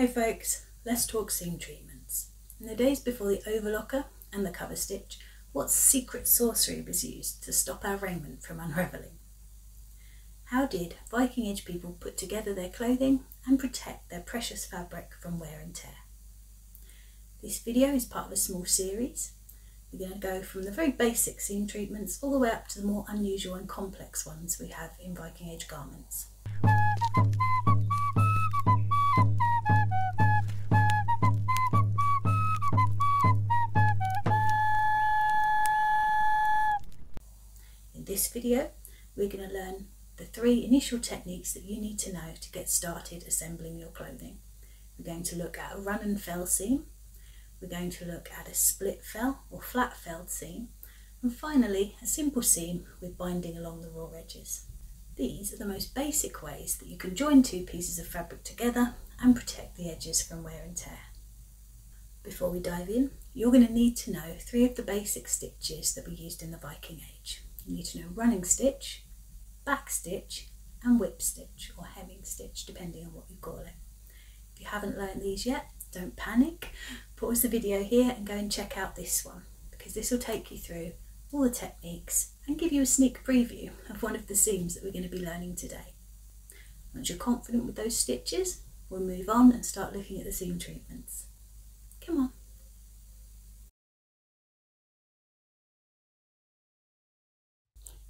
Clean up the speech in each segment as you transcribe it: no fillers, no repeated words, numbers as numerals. Hi folks, let's talk seam treatments. In the days before the overlocker and the cover stitch, what secret sorcery was used to stop our raiment from unravelling? How did Viking Age people put together their clothing and protect their precious fabric from wear and tear? This video is part of a small series. We're going to go from the very basic seam treatments all the way up to the more unusual and complex ones we have in Viking Age garments. In this video, we're going to learn the three initial techniques that you need to know to get started assembling your clothing. We're going to look at a run and fell seam, we're going to look at a split fell or flat felled seam, and finally a simple seam with binding along the raw edges. These are the most basic ways that you can join two pieces of fabric together and protect the edges from wear and tear. Before we dive in, you're going to need to know three of the basic stitches that were used in the Viking Age. You need to know running stitch, back stitch and whip stitch or hemming stitch, depending on what you call it. If you haven't learned these yet, don't panic. Pause the video here and go and check out this one, because this will take you through all the techniques and give you a sneak preview of one of the seams that we're going to be learning today. Once you're confident with those stitches, we'll move on and start looking at the seam treatments. Come on.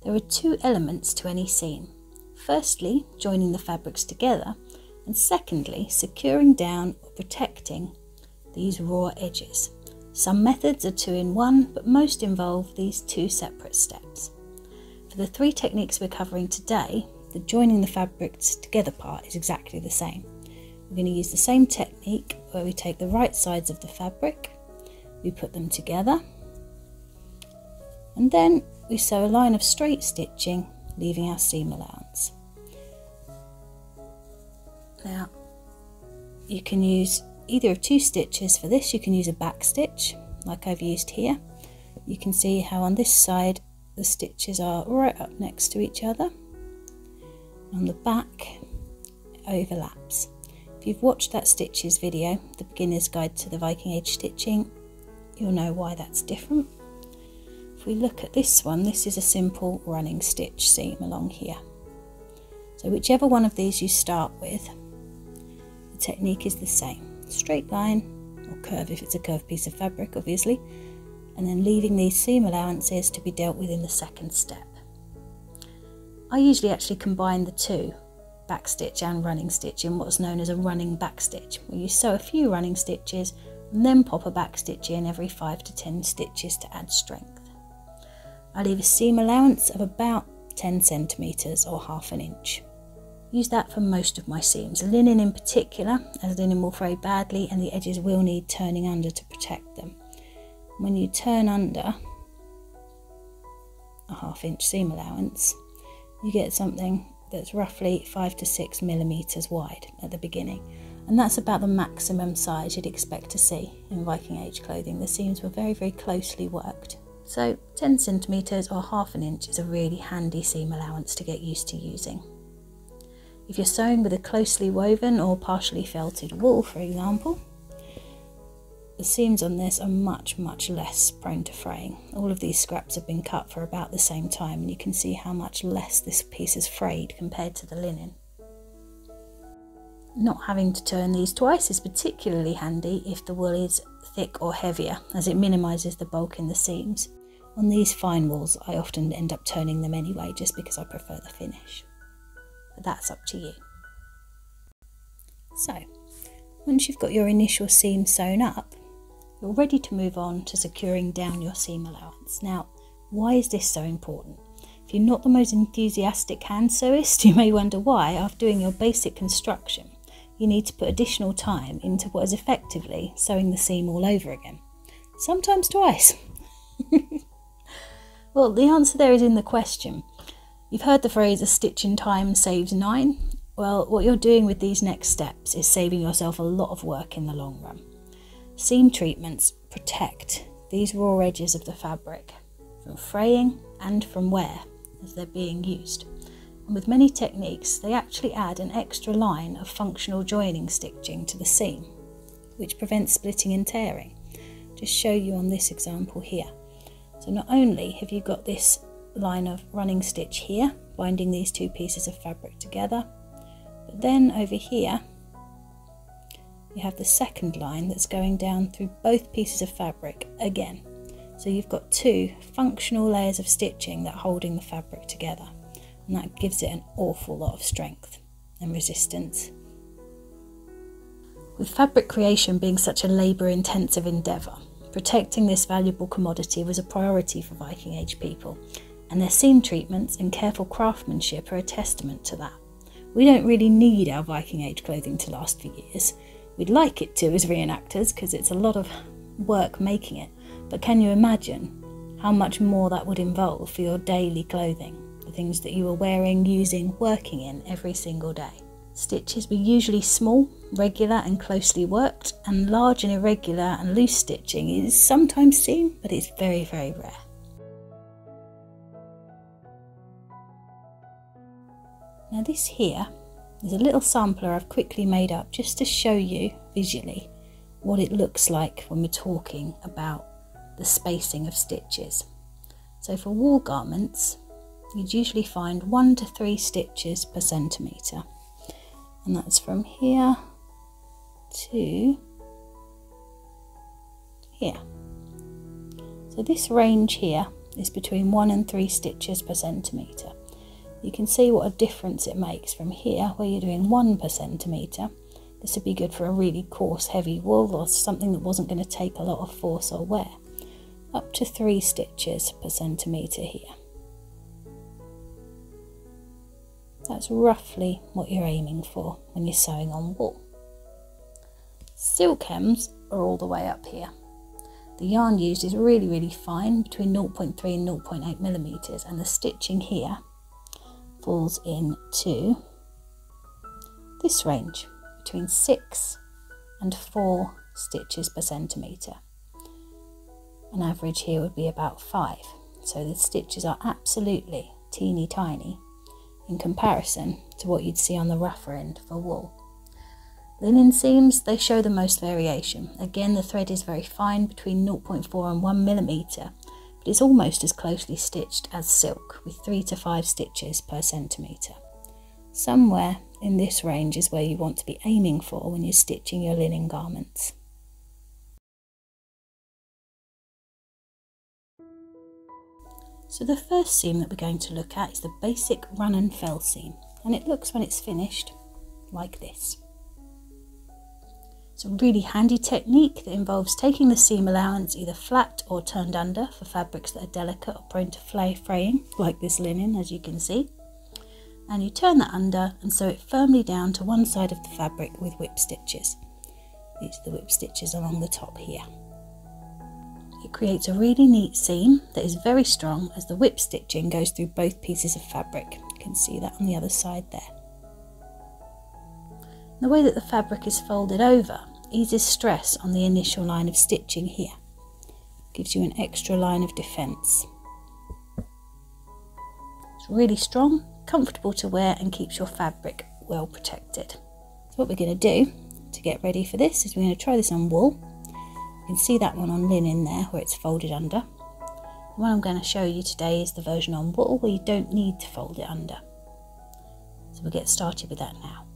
There are two elements to any seam. Firstly, joining the fabrics together, and secondly, securing down or protecting these raw edges. Some methods are two in one, but most involve these two separate steps. For the three techniques we're covering today, the joining the fabrics together part is exactly the same. We're going to use the same technique where we take the right sides of the fabric, we put them together, and then we sew a line of straight stitching, leaving our seam allowance. Now, you can use either of two stitches for this. You can use a back stitch, like I've used here. You can see how on this side, the stitches are right up next to each other. On the back, it overlaps. If you've watched that stitches video, the beginner's guide to the Viking Age stitching, you'll know why that's different. If we look at this one, this is a simple running stitch seam along here. So whichever one of these you start with, the technique is the same. Straight line, or curve if it's a curved piece of fabric obviously, and then leaving these seam allowances to be dealt with in the second step. I usually actually combine the two, back stitch and running stitch, in what's known as a running back stitch, where you sew a few running stitches and then pop a back stitch in every 5 to 10 stitches to add strength. I leave a seam allowance of about 10 centimetres or half an inch. Use that for most of my seams, linen in particular, as linen will fray badly and the edges will need turning under to protect them. When you turn under a half inch seam allowance, you get something that's roughly 5 to 6 millimetres wide at the beginning. And that's about the maximum size you'd expect to see in Viking Age clothing. The seams were very, very closely worked. So 10 centimetres or half an inch is a really handy seam allowance to get used to using. If you're sewing with a closely woven or partially felted wool, for example, the seams on this are much, much less prone to fraying. All of these scraps have been cut for about the same time, and you can see how much less this piece is frayed compared to the linen. Not having to turn these twice is particularly handy if the wool is thick or heavier, as it minimises the bulk in the seams. On these fine wools, I often end up turning them anyway, just because I prefer the finish. But that's up to you. So, once you've got your initial seam sewn up, you're ready to move on to securing down your seam allowance. Now, why is this so important? If you're not the most enthusiastic hand sewist, you may wonder why, after doing your basic construction, you need to put additional time into what is effectively sewing the seam all over again. Sometimes twice. Well, the answer there is in the question. You've heard the phrase, a stitch in time saves nine. Well, what you're doing with these next steps is saving yourself a lot of work in the long run. Seam treatments protect these raw edges of the fabric from fraying and from wear as they're being used. with many techniques they actually add an extra line of functional joining stitching to the seam, which prevents splitting and tearing. Just show you on this example here. So not only have you got this line of running stitch here, binding these two pieces of fabric together, but then over here you have the second line that's going down through both pieces of fabric again. So you've got two functional layers of stitching that are holding the fabric together, and that gives it an awful lot of strength and resistance. With fabric creation being such a labour-intensive endeavour, protecting this valuable commodity was a priority for Viking Age people, and their seam treatments and careful craftsmanship are a testament to that. We don't really need our Viking Age clothing to last for years. We'd like it to as reenactors, because it's a lot of work making it, but can you imagine how much more that would involve for your daily clothing, the things that you are wearing, using, working in every single day? Stitches were usually small, regular and closely worked, and large and irregular and loose stitching is sometimes seen, but it's very, very rare. Now this here is a little sampler I've quickly made up just to show you visually what it looks like when we're talking about the spacing of stitches. So for wool garments, you'd usually find 1 to 3 stitches per centimetre, and that's from here to here. So this range here is between 1 and 3 stitches per centimetre. You can see what a difference it makes from here, where you're doing 1 per centimetre. This would be good for a really coarse, heavy wool or something that wasn't going to take a lot of force or wear. Up to 3 stitches per centimetre here. That's roughly what you're aiming for when you're sewing on wool. Silk hems are all the way up here. The yarn used is really, really fine, between 0.3 and 0.8 millimetres, and the stitching here falls into this range, between 6 and 4 stitches per centimetre. An average here would be about 5, so the stitches are absolutely teeny tiny in comparison to what you'd see on the rougher end for wool. Linen seams, they show the most variation. Again, the thread is very fine, between 0.4 and 1 millimetre, but it's almost as closely stitched as silk, with 3 to 5 stitches per centimetre. Somewhere in this range is where you want to be aiming for when you're stitching your linen garments. So the first seam that we're going to look at is the basic run and fell seam, and it looks, when it's finished, like this. It's a really handy technique that involves taking the seam allowance either flat or turned under for fabrics that are delicate or prone to fraying, like this linen, as you can see, and you turn that under and sew it firmly down to one side of the fabric with whip stitches. These are the whip stitches along the top here. It creates a really neat seam that is very strong as the whip stitching goes through both pieces of fabric. You can see that on the other side there. The way that the fabric is folded over eases stress on the initial line of stitching here. Gives you an extra line of defence. It's really strong, comfortable to wear, and keeps your fabric well protected. So what we're going to do to get ready for this is we're going to try this on wool. You can see that one on linen there where it's folded under. The one I'm going to show you today is the version on wool where you don't need to fold it under. So we'll get started with that now.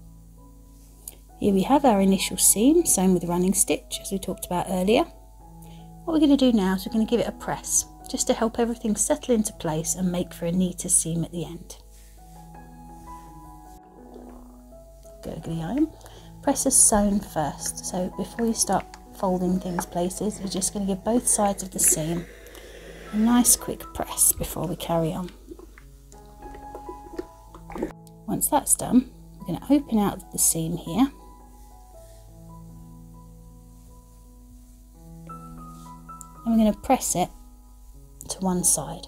Here we have our initial seam sewn with a running stitch, as we talked about earlier. What we're going to do now is we're going to give it a press just to help everything settle into place and make for a neater seam at the end. Gurgly iron. Press is sewn first, so before you start folding things places, we're just going to give both sides of the seam a nice quick press before we carry on. Once that's done, we're going to open out the seam here, and we're going to press it to one side.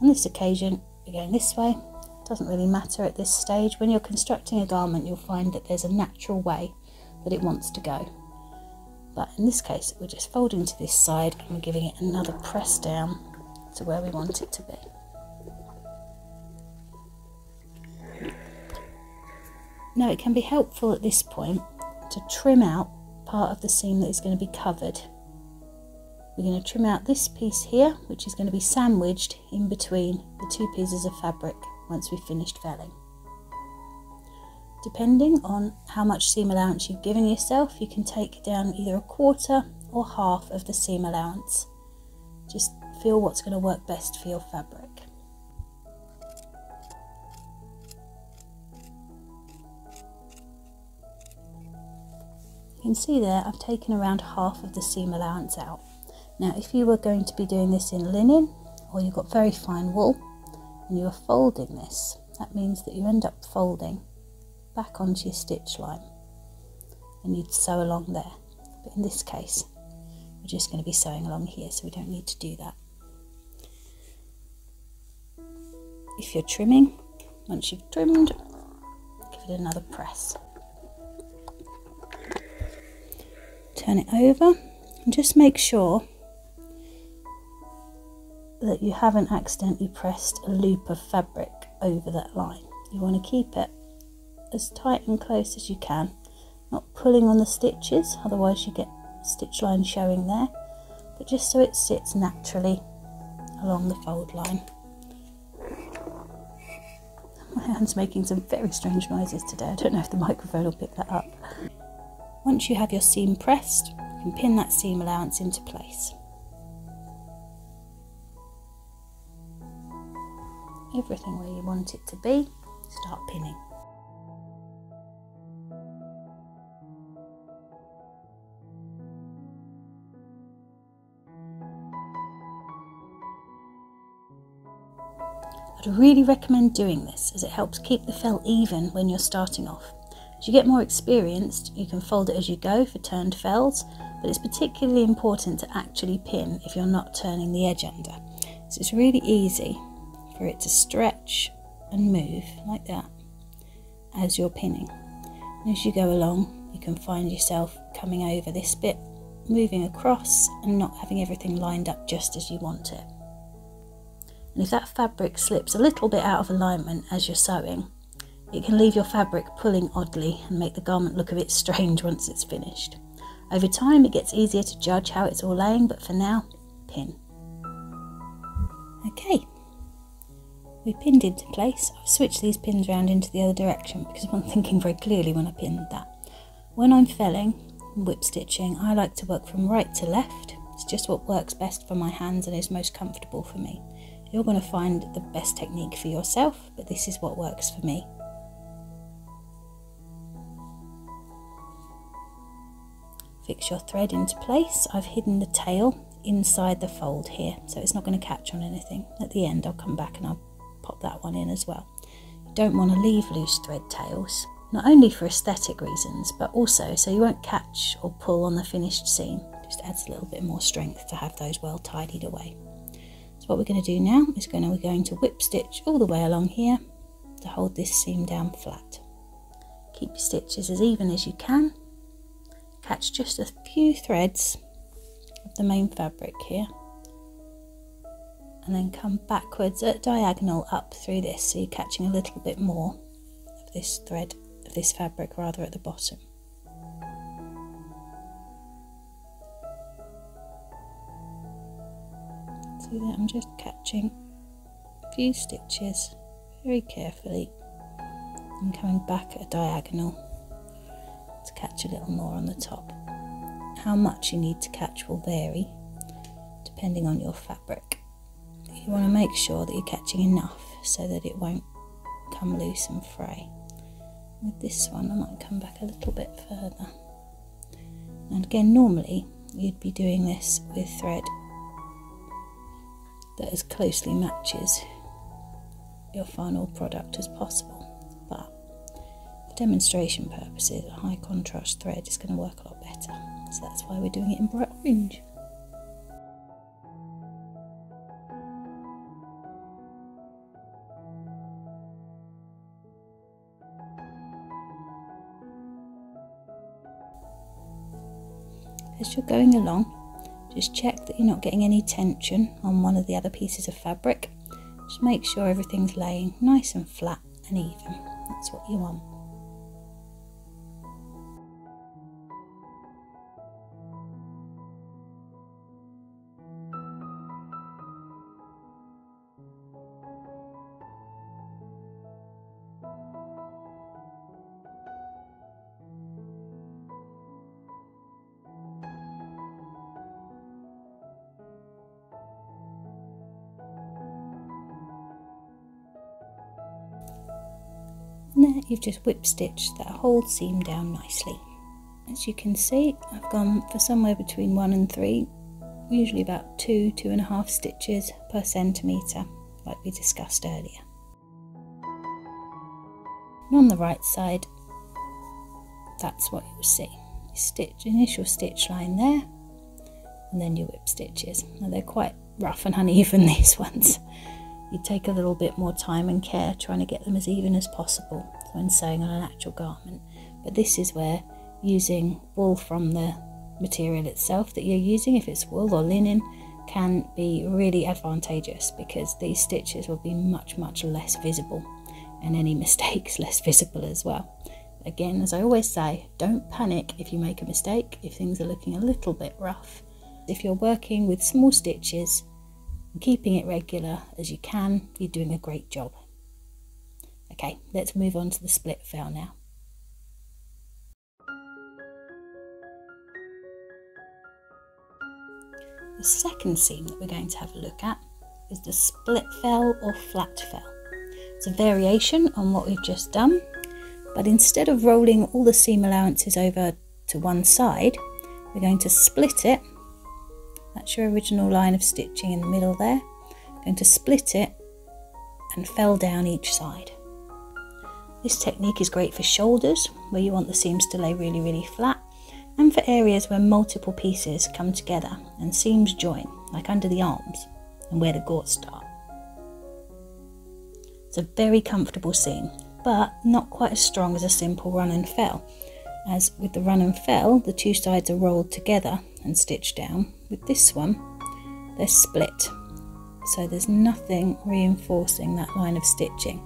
On this occasion, we're going this way. It doesn't really matter at this stage. When you're constructing a garment, you'll find that there's a natural way that it wants to go. But in this case, we're just folding to this side and we're giving it another press down to where we want it to be. Now it can be helpful at this point to trim out part of the seam that is going to be covered. We're going to trim out this piece here, which is going to be sandwiched in between the two pieces of fabric once we've finished felling. Depending on how much seam allowance you've given yourself, you can take down either a quarter or half of the seam allowance. Just feel what's going to work best for your fabric. You can see there I've taken around half of the seam allowance out. Now if you were going to be doing this in linen, or you've got very fine wool and you are folding this, that means that you end up folding back onto your stitch line and you'd sew along there. But in this case we're just going to be sewing along here, so we don't need to do that. If you're trimming, once you've trimmed, give it another press. Turn it over and just make sure that you haven't accidentally pressed a loop of fabric over that line. You want to keep it as tight and close as you can, not pulling on the stitches, otherwise you get stitch line showing there, but just so it sits naturally along the fold line. My hand's making some very strange noises today, I don't know if the microphone will pick that up. Once you have your seam pressed, you can pin that seam allowance into place. Everything where you want it to be, start pinning. I'd really recommend doing this as it helps keep the fell even when you're starting off. As you get more experienced, you can fold it as you go for turned fells, but it's particularly important to actually pin if you're not turning the edge under. So it's really easy for it to stretch and move like that as you're pinning. And as you go along, you can find yourself coming over this bit, moving across and not having everything lined up just as you want it. And if that fabric slips a little bit out of alignment as you're sewing, it can leave your fabric pulling oddly and make the garment look a bit strange once it's finished. Over time it gets easier to judge how it's all laying, but for now, pin. Okay, we pinned into place. I've switched these pins around into the other direction because I wasn't thinking very clearly when I pinned that. When I'm felling and whip stitching, I like to work from right to left. It's just what works best for my hands and is most comfortable for me. You're going to find the best technique for yourself, but this is what works for me. Fix your thread into place. I've hidden the tail inside the fold here, so it's not going to catch on anything. At the end I'll come back and I'll pop that one in as well. You don't want to leave loose thread tails, not only for aesthetic reasons, but also so you won't catch or pull on the finished seam. Just adds a little bit more strength to have those well tidied away. So what we're going to do now is we're going to whip stitch all the way along here to hold this seam down flat. Keep your stitches as even as you can. Catch just a few threads of the main fabric here and then come backwards at diagonal up through this, so you're catching a little bit more of this thread, of this fabric rather, at the bottom. See that? I'm just catching a few stitches very carefully and coming back at a diagonal to catch a little more on the top. How much you need to catch will vary depending on your fabric. You want to make sure that you're catching enough so that it won't come loose and fray. With this one I might come back a little bit further. And again, normally you'd be doing this with thread that as closely matches your final product as possible, but for demonstration purposes, a high contrast thread is going to work a lot better, so that's why we're doing it in bright orange. As you're going along, just check that you're not getting any tension on one of the other pieces of fabric. Just make sure everything's laying nice and flat and even. That's what you want. there you've just whip stitched that whole seam down nicely. As you can see, I've gone for somewhere between 1 and 3, usually about 2–2.5 stitches per centimetre, like we discussed earlier. And on the right side, that's what you'll see. You stitch initial stitch line there, and then your whip stitches. Now they're quite rough and uneven, these ones. You take a little bit more time and care trying to get them as even as possible when sewing on an actual garment. But this is where using wool from the material itself that you're using, if it's wool or linen, can be really advantageous, because these stitches will be much less visible, and any mistakes less visible as well. Again, as I always say, don't panic if you make a mistake, if things are looking a little bit rough. If you're working with small stitches and keeping it regular as you can, you're doing a great job. Okay, let's move on to the split fell now. The second seam that we're going to have a look at is the split fell or flat fell. It's a variation on what we've just done, but instead of rolling all the seam allowances over to one side, we're going to split it. That's your original line of stitching in the middle there. I'm going to split it and fell down each side. This technique is great for shoulders, where you want the seams to lay really flat, and for areas where multiple pieces come together and seams join, like under the arms and where the gorts start. It's a very comfortable seam, but not quite as strong as a simple run and fell. As with the run and fell, the two sides are rolled together and stitched down. With this one, they're split, so there's nothing reinforcing that line of stitching.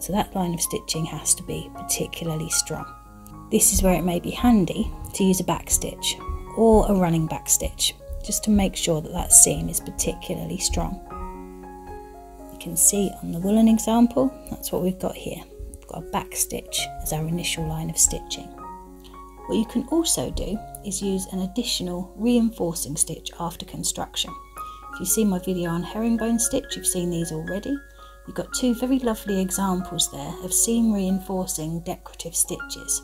So that line of stitching has to be particularly strong. This is where it may be handy to use a back stitch or a running back stitch, just to make sure that that seam is particularly strong. You can see on the woolen example, that's what we've got here. We've got a back stitch as our initial line of stitching. What you can also do is use an additional reinforcing stitch after construction. If you see my video on herringbone stitch, you've seen these already. You've got two very lovely examples there of seam reinforcing decorative stitches.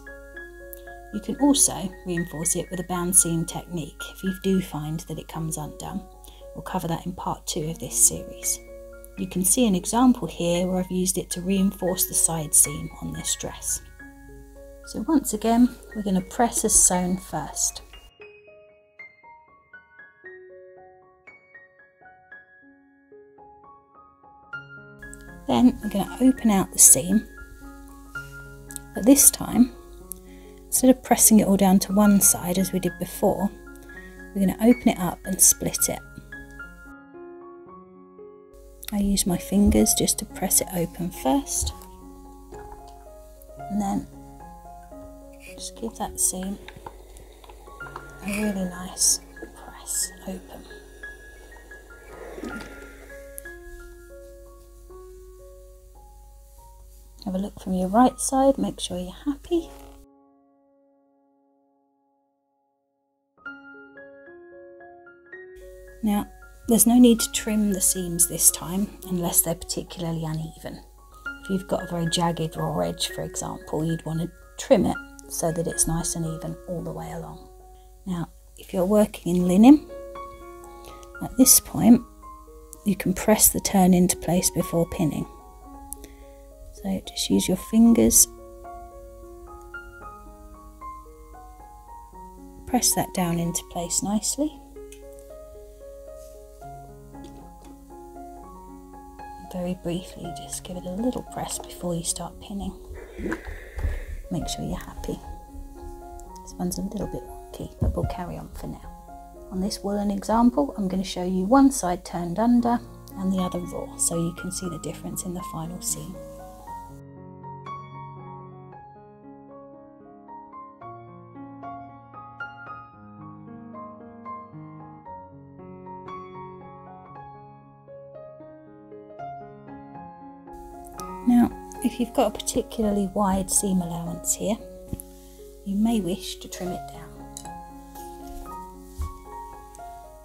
You can also reinforce it with a bound seam technique if you do find that it comes undone. We'll cover that in part 2 of this series. You can see an example here where I've used it to reinforce the side seam on this dress. So once again, we're going to press as sewn first. Then we're going to open out the seam, but this time, instead of pressing it all down to one side as we did before, we're going to open it up and split it. I use my fingers just to press it open first, and then just give that seam a really nice press open. Have a look from your right side, make sure you're happy. Now, there's no need to trim the seams this time unless they're particularly uneven. If you've got a very jagged raw edge, for example, you'd want to trim it so that it's nice and even all the way along. Now, if you're working in linen, at this point, you can press the turn into place before pinning. So just use your fingers, press that down into place nicely. Very briefly, just give it a little press before you start pinning. Make sure you're happy. This one's a little bit wonky, but we'll carry on for now. On this woolen example, I'm going to show you one side turned under and the other raw, so you can see the difference in the final seam. Now, if you've got a particularly wide seam allowance here, you may wish to trim it down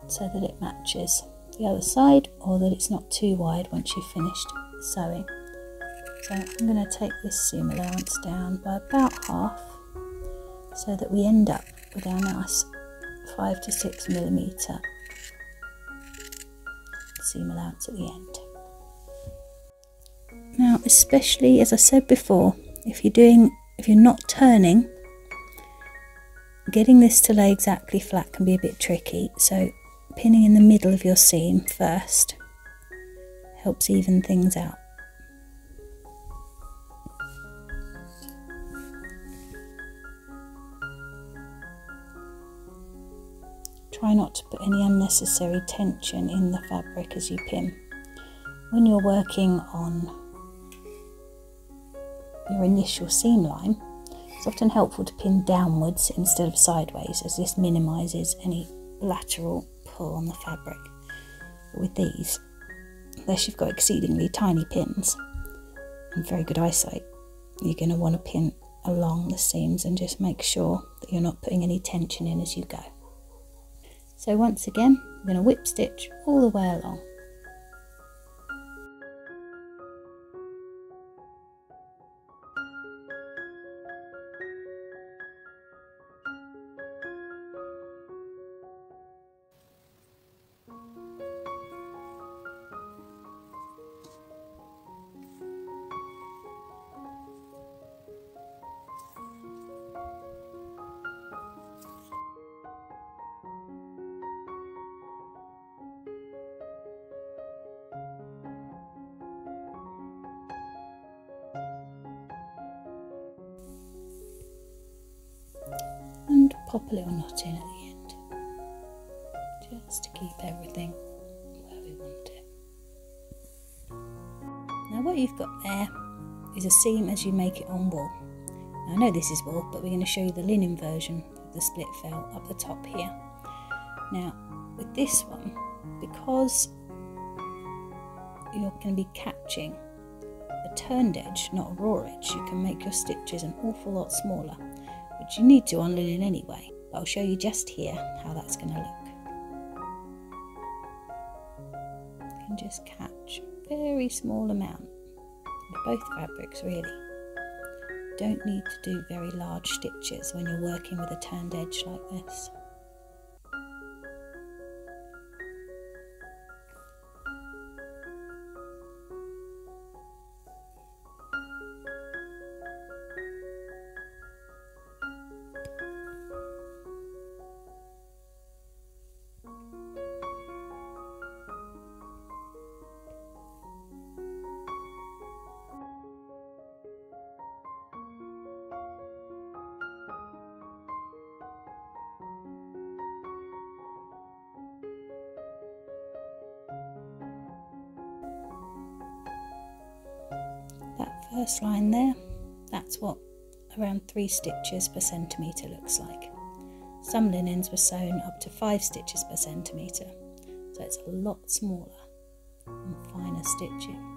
so that it matches the other side, or that it's not too wide once you've finished sewing. So I'm going to take this seam allowance down by about half so that we end up with our nice 5 to 6 millimeter seam allowance at the end. Now, especially as I said before, if you're not turning, getting this to lay exactly flat can be a bit tricky, so pinning in the middle of your seam first helps even things out. Try not to put any unnecessary tension in the fabric as you pin. When you're working on your initial seam line, it's often helpful to pin downwards instead of sideways, as this minimises any lateral pull on the fabric. But with these, unless you've got exceedingly tiny pins and very good eyesight, you're going to want to pin along the seams and just make sure that you're not putting any tension in as you go. So once again, I'm going to whip stitch all the way along. Pop a little knot in at the end, just to keep everything where we want it. Now what you've got there is a seam as you make it on wool. Now, I know this is wool, but we're going to show you the linen version of the split fell up the top here. Now with this one, because you're going to be catching a turned edge, not a raw edge, you can make your stitches an awful lot smaller. But you need to on linen anyway, but I'll show you just here how that's going to look. You can just catch a very small amount with both fabrics really. You don't need to do very large stitches when you're working with a turned edge like this. First line there, that's what around 3 stitches per centimetre looks like. Some linens were sewn up to 5 stitches per centimetre, so it's a lot smaller and finer stitching.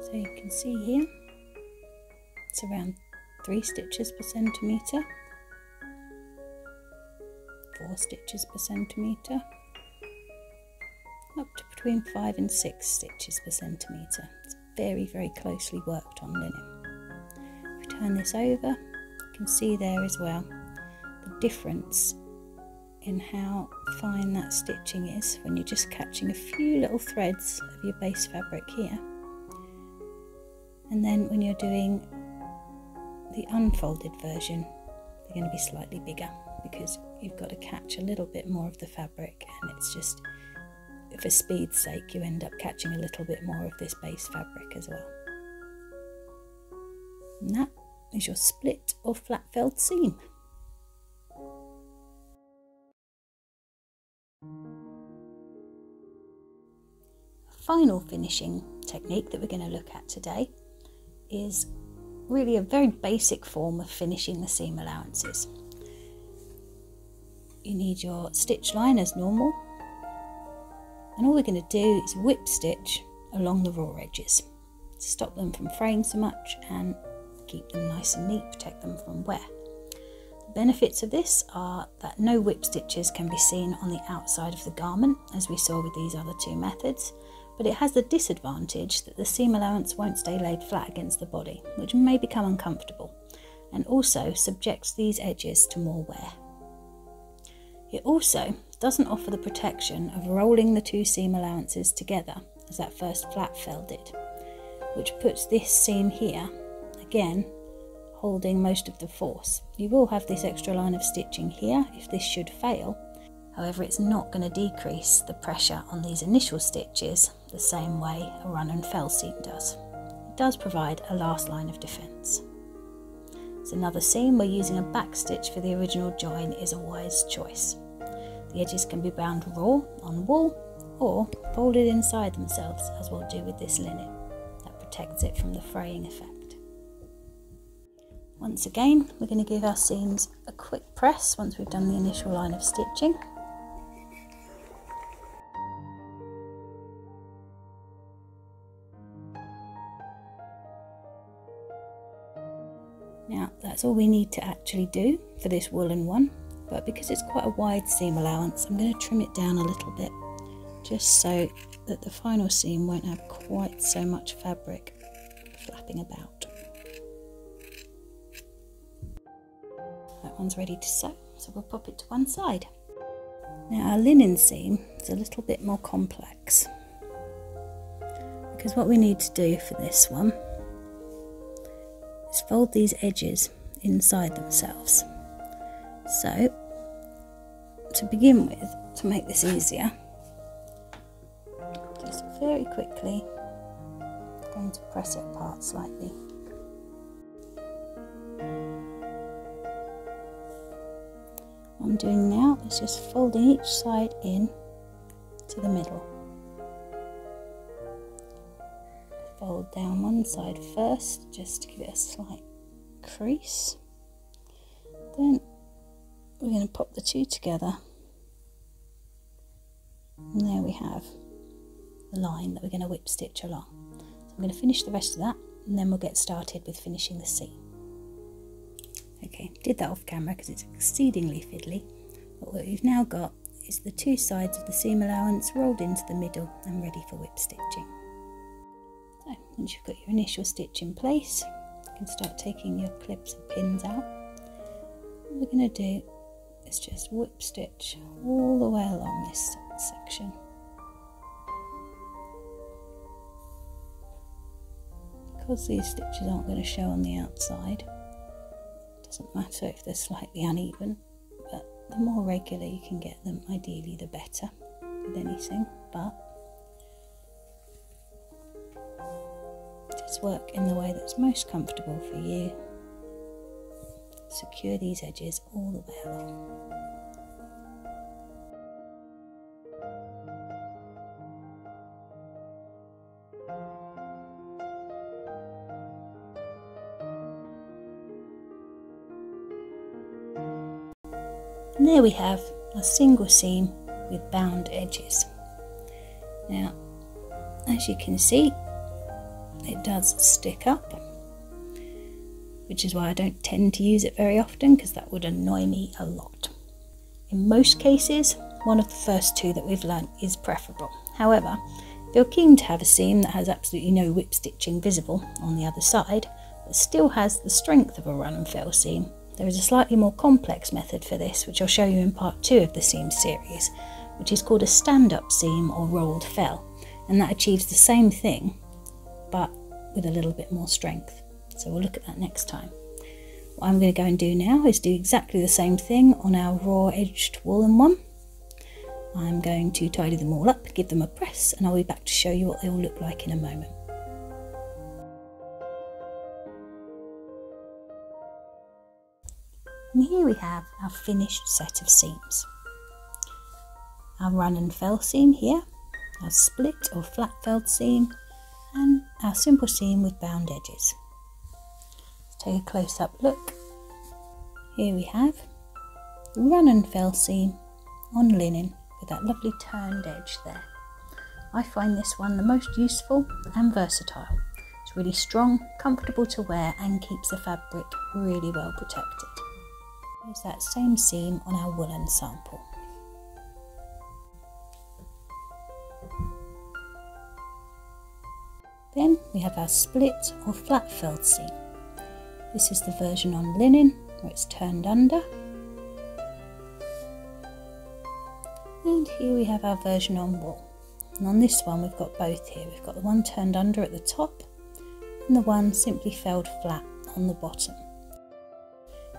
So you can see here, it's around 3 stitches per centimetre, 4 stitches per centimetre, up to between 5 and 6 stitches per centimetre. It's very, very closely worked on linen. If we turn this over, you can see there as well the difference in how fine that stitching is when you're just catching a few little threads of your base fabric here. And then when you're doing the unfolded version, they're going to be slightly bigger because you've got to catch a little bit more of the fabric, and it's just for speed's sake, you end up catching a little bit more of this base fabric as well. And that is your split or flat felled seam. Final finishing technique that we're going to look at today is really a very basic form of finishing the seam allowances. You need your stitch line as normal, and all we're going to do is whip stitch along the raw edges to stop them from fraying so much and keep them nice and neat, protect them from wear. The benefits of this are that no whip stitches can be seen on the outside of the garment, as we saw with these other two methods, but it has the disadvantage that the seam allowance won't stay laid flat against the body, which may become uncomfortable, and also subjects these edges to more wear. It also doesn't offer the protection of rolling the two seam allowances together, as that first flat fell did, which puts this seam here, again, holding most of the force. You will have this extra line of stitching here if this should fail. However, it's not going to decrease the pressure on these initial stitches the same way a run and fell seam does. It does provide a last line of defence. It's another seam where using a back stitch for the original join is a wise choice. The edges can be bound raw on wool or folded inside themselves, as we'll do with this linen. That protects it from the fraying effect. Once again, we're going to give our seams a quick press once we've done the initial line of stitching. Now that's all we need to actually do for this woolen one, but because it's quite a wide seam allowance, I'm going to trim it down a little bit just so that the final seam won't have quite so much fabric flapping about. That one's ready to sew, so we'll pop it to one side. Now our linen seam is a little bit more complex, because what we need to do for this one is fold these edges inside themselves. So to begin with, to make this easier, just very quickly I'm going to press it apart slightly. What I'm doing now is just folding each side in to the middle. Fold down one side first just to give it a slight crease, then we're going to pop the two together, and there we have the line that we're going to whip stitch along. So I'm going to finish the rest of that and then we'll get started with finishing the seam. Okay, did that off camera because it's exceedingly fiddly, but what we've now got is the two sides of the seam allowance rolled into the middle and ready for whip stitching. So once you've got your initial stitch in place, you can start taking your clips and pins out. What we're going to do is just whip stitch all the way along this section. Because these stitches aren't going to show on the outside, it doesn't matter if they're slightly uneven, but the more regular you can get them, ideally the better with anything. But just work in the way that's most comfortable for you. Secure these edges all the way along. And there we have a single seam with bound edges. Now, as you can see, it does stick up, which is why I don't tend to use it very often, because that would annoy me a lot. In most cases, one of the first two that we've learnt is preferable. However, if you're keen to have a seam that has absolutely no whip stitching visible on the other side, but still has the strength of a run and fell seam, there is a slightly more complex method for this, which I'll show you in part 2 of the seam series, which is called a stand-up seam or rolled fell, and that achieves the same thing, but with a little bit more strength. So we'll look at that next time. What I'm going to go and do now is do exactly the same thing on our raw edged woolen one. I'm going to tidy them all up, give them a press, and I'll be back to show you what they all look like in a moment. And here we have our finished set of seams. Our run and fell seam here, our split or flat felled seam, and our simple seam with bound edges. Let's take a close-up look. Here we have the run and fell seam on linen with that lovely turned edge there. I find this one the most useful and versatile. It's really strong, comfortable to wear, and keeps the fabric really well protected. There's that same seam on our woolen sample. Then we have our split or flat felled seam. This is the version on linen where it's turned under. And here we have our version on wool. And on this one we've got both here. We've got the one turned under at the top and the one simply felled flat on the bottom.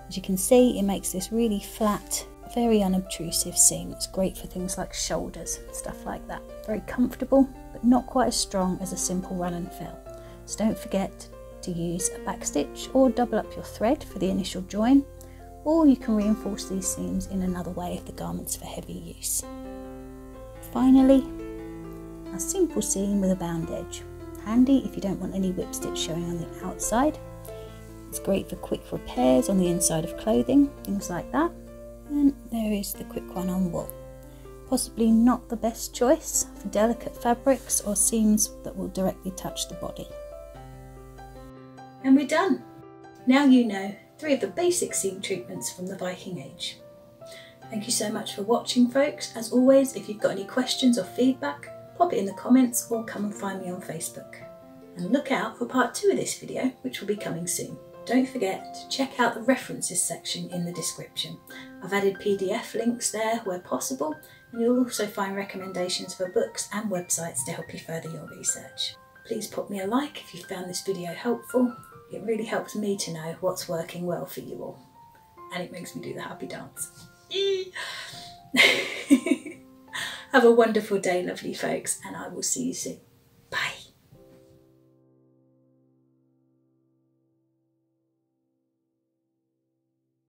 As you can see, it makes this really flat, very unobtrusive seam. It's great for things like shoulders, stuff like that. Very comfortable, but not quite as strong as a simple run and fill. So don't forget to use a back stitch or double up your thread for the initial join, or you can reinforce these seams in another way if the garment's for heavy use. Finally, a simple seam with a bound edge. Handy if you don't want any whip stitch showing on the outside. It's great for quick repairs on the inside of clothing, things like that. And there is the quick one on wool. Possibly not the best choice for delicate fabrics or seams that will directly touch the body. And we're done! Now you know 3 of the basic seam treatments from the Viking Age. Thank you so much for watching, folks. As always, if you've got any questions or feedback, pop it in the comments or come and find me on Facebook. And look out for part 2 of this video, which will be coming soon. Don't forget to check out the references section in the description. I've added PDF links there where possible, and you'll also find recommendations for books and websites to help you further your research. Please pop me a like if you found this video helpful. It really helps me to know what's working well for you all. And it makes me do the happy dance. Have a wonderful day, lovely folks, and I will see you soon.